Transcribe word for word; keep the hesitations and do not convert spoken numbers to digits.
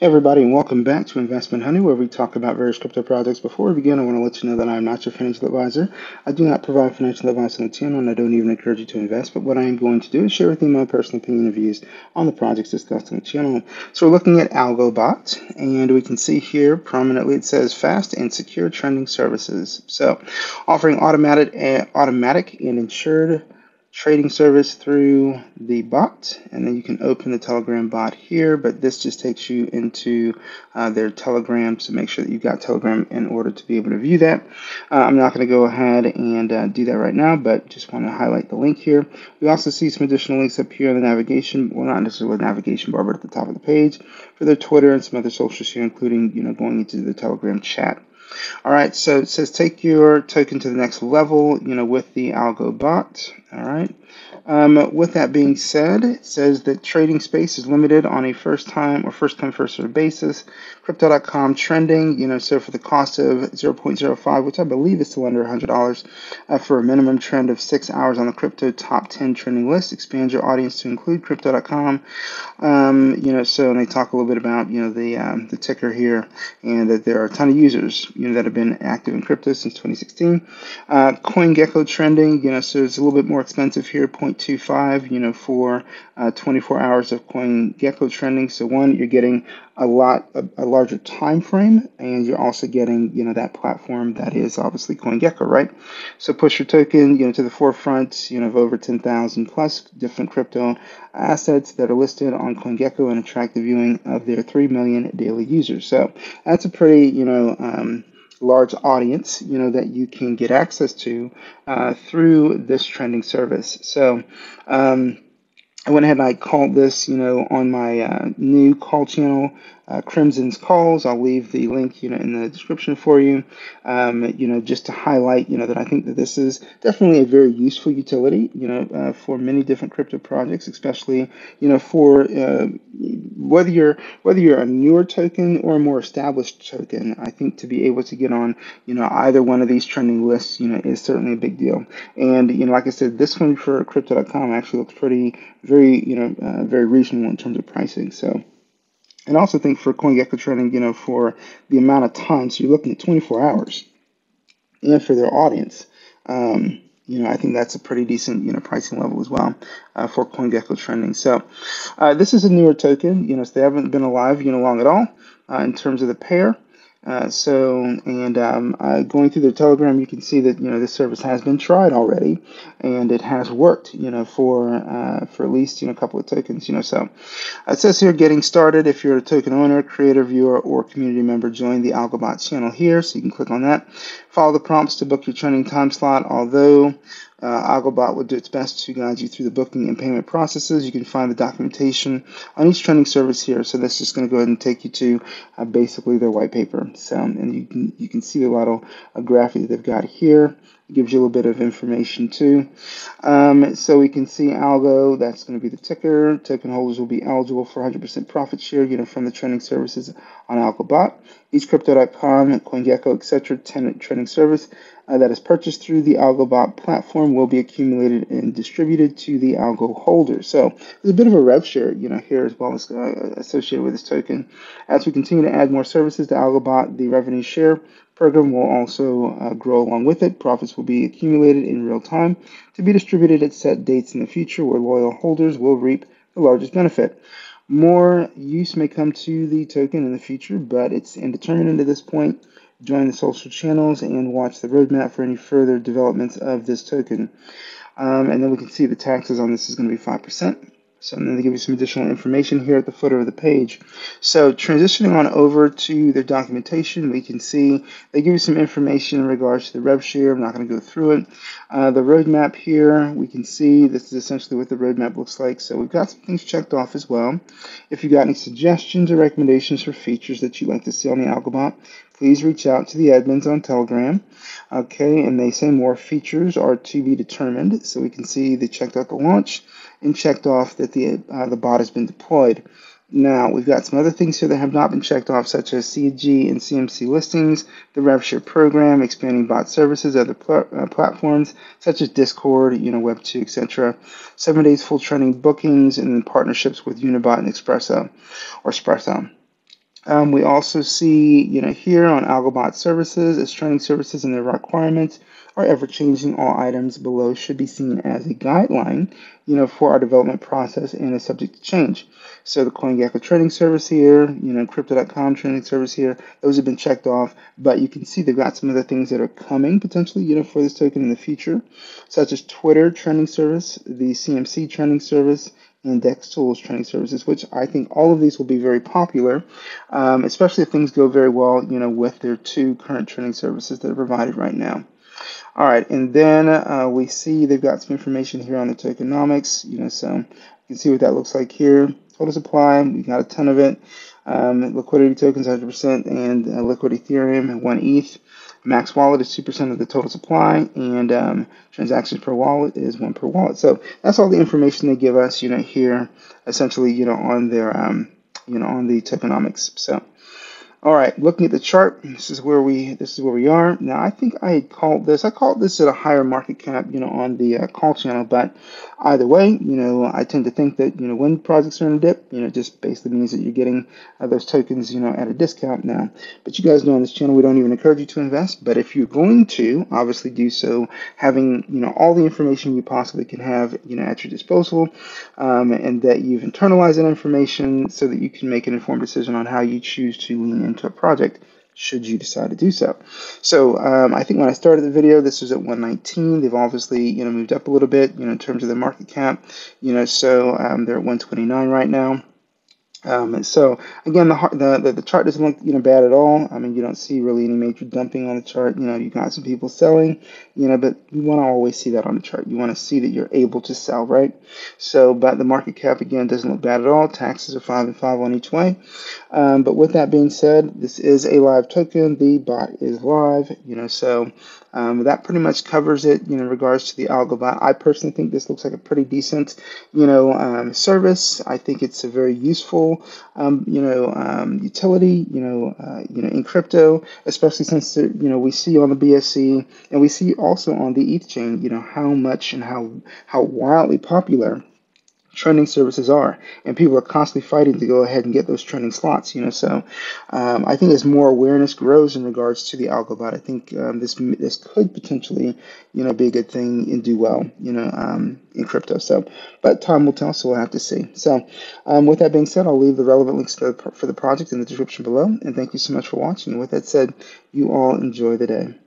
Hey everybody, and welcome back to Investment Honey, where we talk about various crypto projects. Before we begin, I want to let you know that I am not your financial advisor. I do not provide financial advice on the channel, and I don't even encourage you to invest. But what I am going to do is share with you my personal opinion and views on the projects discussed on the channel. So we're looking at AlgoBot, and we can see here prominently it says fast and secure trending services. So offering automatic, uh, automatic and insured trading service through the bot, and then you can open the Telegram bot here, but this just takes you into uh, their Telegram, so make sure that you've got Telegram in order to be able to view that. Uh, I'm not going to go ahead and uh, do that right now, but just want to highlight the link here. We also see some additional links up here on the navigation, well, not necessarily the navigation bar, but at the top of the page for their Twitter and some other socials here, including, you know, going into the Telegram chat. All right, so it says take your token to the next level, you know, with the AlgoBot. All right. Um, with that being said, it says that trading space is limited on a first time or first come first serve basis. Crypto dot com trending, you know, so for the cost of zero point zero five, which I believe is still under one hundred dollars, uh, for a minimum trend of six hours on the crypto top ten trending list. Expand your audience to include Crypto dot com. Um, you know, so and they talk a little bit about, you know, the um, the ticker here, and that there are a ton of users, you know, that have been active in crypto since twenty sixteen. Uh, CoinGecko trending, you know, so it's a little bit more expensive here, zero point two five, you know, for uh, twenty-four hours of CoinGecko trending. So one, you're getting a lot, a, a larger time frame, and you're also getting, you know, that platform that is obviously CoinGecko, right? So push your token, you know, to the forefront, you know, of over ten thousand plus different crypto assets that are listed on CoinGecko, and attract the viewing of their three million daily users. So that's a pretty, you know, um, large audience, you know, that you can get access to uh, through this trending service. So um, I went ahead and I called this, you know, on my uh, new call channel, uh, Crimson's Calls. I'll leave the link, you know, in the description for you, um, you know, just to highlight, you know, that I think that this is definitely a very useful utility, you know, uh, for many different crypto projects, especially, you know, for uh, whether you're whether you're a newer token or a more established token. I think to be able to get on, you know, either one of these trending lists, you know, is certainly a big deal. And, you know, like I said, this one for Crypto dot com actually looks pretty, very, you know, uh, very reasonable in terms of pricing. So. And also think for CoinGecko trending, you know, for the amount of time, so you're looking at twenty-four hours, and for their audience, um, you know, I think that's a pretty decent, you know, pricing level as well uh, for CoinGecko trending. So uh, this is a newer token, you know, so they haven't been alive, you know, long at all uh, in terms of the pair. Uh, so, and um, uh, going through their Telegram, you can see that, you know, this service has been tried already, and it has worked, you know, for uh, for at least, you know, a couple of tokens, you know. So it says here, getting started, if you're a token owner, creator, viewer, or community member, join the AlgoBot channel here, so you can click on that. Follow the prompts to book your trending time slot, although Uh, AlgoBot will do its best to guide you through the booking and payment processes. You can find the documentation on each trending service here. So that's just going to go ahead and take you to uh, basically their white paper. So, and you can you can see the little uh, graphic that they've got here. It gives you a little bit of information too. Um, so we can see Algo. That's going to be the ticker. Token holders will be eligible for one hundred percent profit share, you know, from the trending services on AlgoBot. Each Crypto dot com, CoinGecko, et cetera tenant trending service uh, that is purchased through the AlgoBot platform will be accumulated and distributed to the algo holder. So there's a bit of a rev share, you know, here as well as uh, associated with this token. As we continue to add more services to AlgoBot, the revenue share program will also uh, grow along with it. Profits will be accumulated in real time to be distributed at set dates in the future, where loyal holders will reap the largest benefit. More use may come to the token in the future, but it's indeterminate at this point. Join the social channels and watch the roadmap for any further developments of this token. Um, and then we can see the taxes on this is going to be five percent. So I'm going to give you some additional information here at the footer of the page. So transitioning on over to their documentation, we can see they give you some information in regards to the rev share. I'm not going to go through it. Uh, the roadmap here, we can see this is essentially what the roadmap looks like. So we've got some things checked off as well. If you've got any suggestions or recommendations for features that you'd like to see on the AlgoBot, please reach out to the admins on Telegram. Okay, and they say more features are to be determined. So we can see they checked out the launch and checked off that the uh, the bot has been deployed. Now, we've got some other things here that have not been checked off, such as C G and C M C listings, the RevShare program, expanding bot services, other pl uh, platforms, such as Discord, you know, Web two, et cetera. Seven days full trending bookings, and then partnerships with Unibot and Espresso, or Espresso. Um, we also see, you know, here on AlgoBot services, its training services and their requirements are ever-changing. All items below should be seen as a guideline, you know, for our development process and is subject to change. So the CoinGecko training service here, you know, Crypto dot com training service here, those have been checked off, but you can see they've got some other things that are coming potentially, you know, for this token in the future, such as Twitter training service, the C M C training service, Index Tools training services, which I think all of these will be very popular, um, especially if things go very well, you know, with their two current training services that are provided right now. All right, and then uh, we see they've got some information here on the tokenomics, you know, so you can see what that looks like here. Total supply, we've got a ton of it. Um, liquidity tokens, one hundred percent, and uh, liquid Ethereum, one E T H. Max wallet is two percent of the total supply, and um, transactions per wallet is one per wallet. So that's all the information they give us, you know, here, essentially, you know, on their, um, you know, on the tokenomics. So, all right, looking at the chart, this is where we, this is where we are. Now, I think I had called this, I called this at a higher market cap, you know, on the uh, call channel, but either way, you know, I tend to think that, you know, when projects are in a dip, you know, it just basically means that you're getting uh, those tokens, you know, at a discount now. But you guys know on this channel, we don't even encourage you to invest. But if you're going to, obviously do so having, you know, all the information you possibly can have, you know, at your disposal, um, and that you've internalized that information so that you can make an informed decision on how you choose to lean into a project, should you decide to do so. So um, I think when I started the video, this was at one nineteen. They've obviously, you know, moved up a little bit, you know, in terms of the market cap, you know, so um, they're at one twenty-nine right now. Um, and so again, the, the the chart doesn't look, you know, bad at all. I mean, you don't see really any major dumping on the chart. You know, you got some people selling, you know, but you want to always see that on the chart. You want to see that you're able to sell, right? So, but the market cap again doesn't look bad at all. Taxes are five and five on each way. Um, but with that being said, this is a live token. The bot is live, you know, so um, that pretty much covers it, you know, in regards to the AlgoBot. I personally think this looks like a pretty decent, you know, um, service. I think it's a very useful, Um, you know, um, utility, you know, uh, you know, in crypto, especially since, you know, we see on the B S C and we see also on the E T H chain, you know, how much and how how wildly popular trending services are, and people are constantly fighting to go ahead and get those trending slots, you know, so um, I think as more awareness grows in regards to the AlgoBot, I think um, this this could potentially, you know, be a good thing and do well, you know, um, in crypto. So, but time will tell, so we'll have to see. So um, with that being said, I'll leave the relevant links for the, for the project in the description below, and thank you so much for watching. With that said, you all enjoy the day.